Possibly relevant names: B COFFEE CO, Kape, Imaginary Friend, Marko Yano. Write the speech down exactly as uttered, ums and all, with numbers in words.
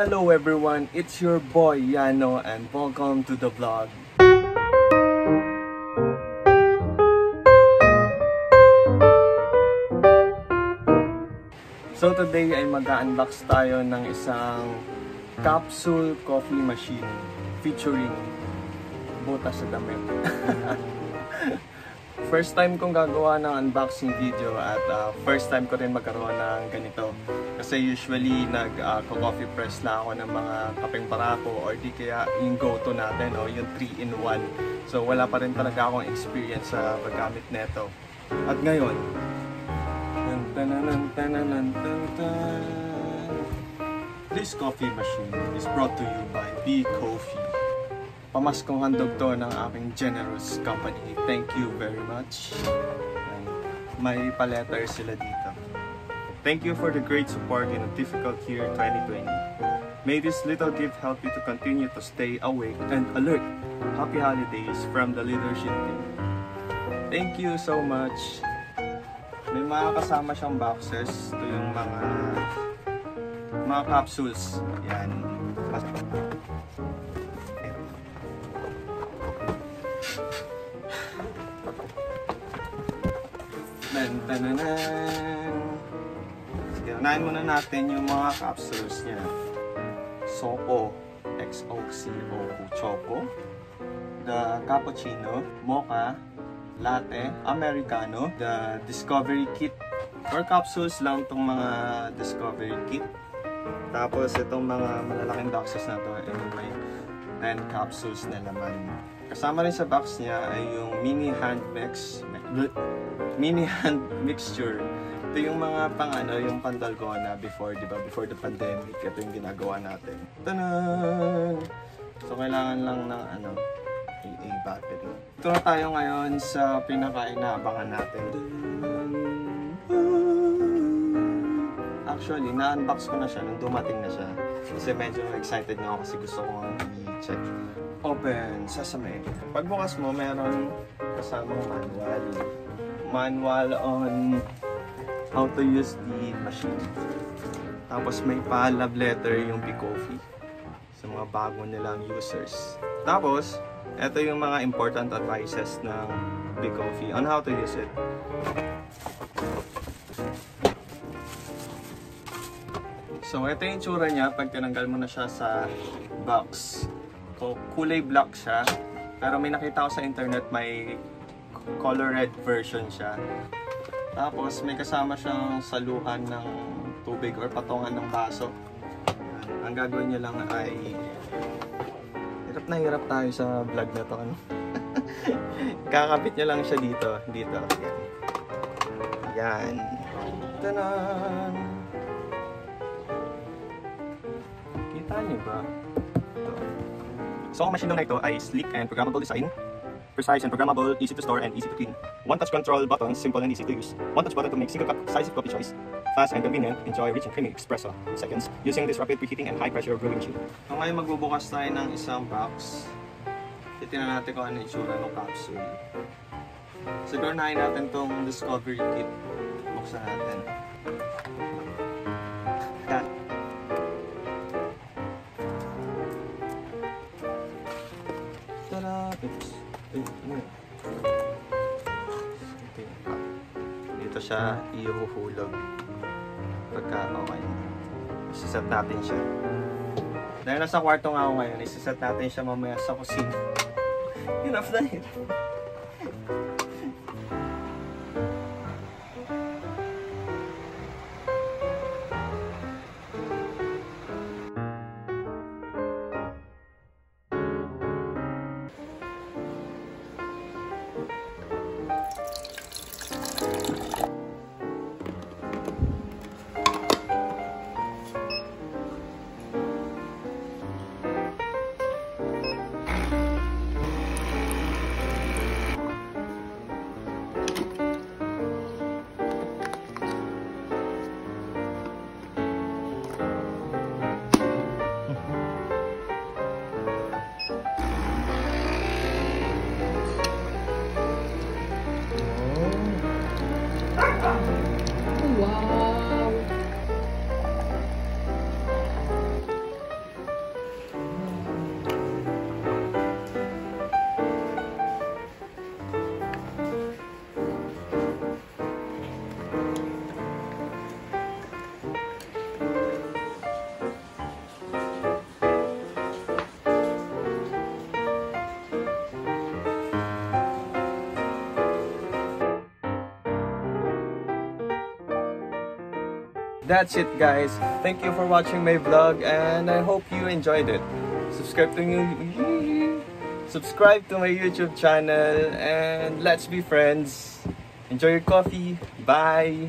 Hello everyone, it's your boy Yano and welcome to the vlog. So today ay mag-unbox tayo ng isang capsule coffee machine featuring butas sa damit. First time kong gagawa ng unboxing video at uh, first time ko rin magkaroon ng ganito. Kasi usually nag-coffee uh, press na ako ng mga kapeng parako or di kaya yung go-to natin o yung three in one. So wala pa rin talaga akong experience sa uh, paggamit neto. At ngayon, this coffee machine is brought to you by B COFFEE. Pamaskong handog to ng aking generous company. Thank you very much. May pa-letter sila dito. Thank you for the great support in a difficult year twenty twenty. May this little gift help you to continue to stay awake and alert. Happy holidays from the leadership team. Thank you so much. May mga kasama siyang boxes. Ito yung mga mga capsules. Yan. Sige, unahin muna natin yung mga capsules niya. Soco, X O C O, Choco, the Cappuccino, Mocha, Latte, Americano, the Discovery Kit. Or capsules lang itong mga Discovery Kit. Tapos itong mga malalaking boxes na to ay may nine capsules na laman. Kasama rin sa box niya ay yung mini hand mix. Mini hand mixture. Ito yung mga pang ano, yung pandalgona before, di ba? Before the pandemic. Ito yung ginagawa natin. Tanan! So, kailangan lang ng ano, i-battery. Ito na tayo ngayon sa pinaka-inaabangan natin. Actually, na-unbox ko na siya nung dumating na siya. Kasi medyo excited na ako kasi gusto ko i-check. Open, sasame. Pagbukas mo, meron kasamang manual. Manual on how to use the machine. Tapos may pa love letter yung B COFFEE sa mga bago nilang users. Tapos, ito yung mga important advices ng B COFFEE on how to use it. So, ito yung tsura niya pag tinanggal mo na siya sa box. So, kulay black siya. Pero may nakita ko sa internet, may color red version siya. Tapos may kasama siyang saluhan ng tubig or patungan ng baso. Ang gagawin niya lang ay hirap na hirap tayo sa vlog na to, ano? Kakapit niya lang siya dito, dito. Yan. Yan. Tanan. Kita niyo ba? Ito. So, ang machine na ito ay sleek and programmable design. Precise and programmable, easy to store and easy to clean. One-touch control buttons, simple and easy to use. One-touch button to make single cup size of coffee choice. Fast and convenient, enjoy rich and creamy espresso in seconds using this rapid preheating and high-pressure brewing machine. So ngayon magbubukas tayo ng isang box. Titignan natin kung ano yung itsura ng capsule. Siguro nahin natin tong Discovery Kit. Buksan natin. Tara! Oops! Ay, ano yun? Ito yung pack. Dito siya ihuhulog pagka okay. Isiset natin siya. Dahil nasa kwarto nga ako ngayon, isiset natin siya mamaya sa kusina. Enough na yun. That's it, guys. Thank you for watching my vlog, and I hope you enjoyed it. Subscribe to me. Subscribe to my YouTube channel, and let's be friends. Enjoy your coffee. Bye.